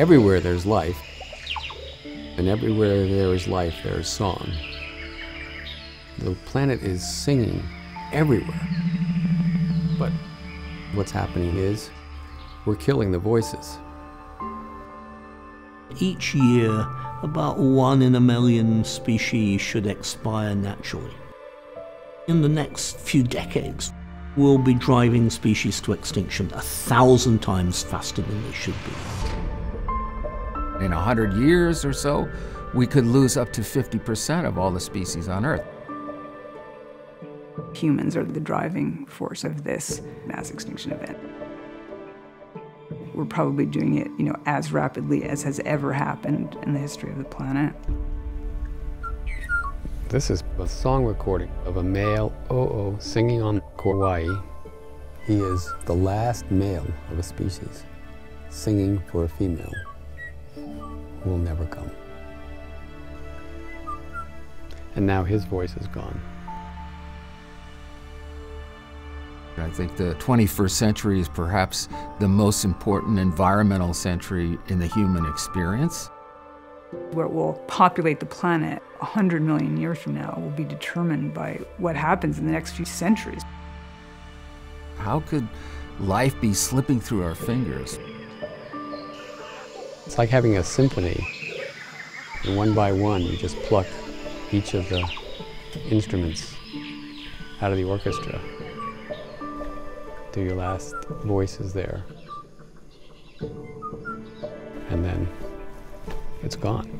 Everywhere there's life, and everywhere there is life, there is song. The planet is singing everywhere. But what's happening is we're killing the voices. Each year, about 1 in a million species should expire naturally. In the next few decades, we'll be driving species to extinction 1,000 times faster than they should be. In 100 years or so, we could lose up to 50% of all the species on Earth. Humans are the driving force of this mass extinction event. We're probably doing it, as rapidly as has ever happened in the history of the planet. This is a song recording of a male O'o singing on Kauai. He is the last male of a species singing for a female who will never come. And now his voice is gone. I think the 21st century is perhaps the most important environmental century in the human experience. What will populate the planet 100 million years from now will be determined by what happens in the next few centuries. How could life be slipping through our fingers? It's like having a symphony. And one by one, you just pluck each of the instruments out of the orchestra. Do your last voices there. And then it's gone.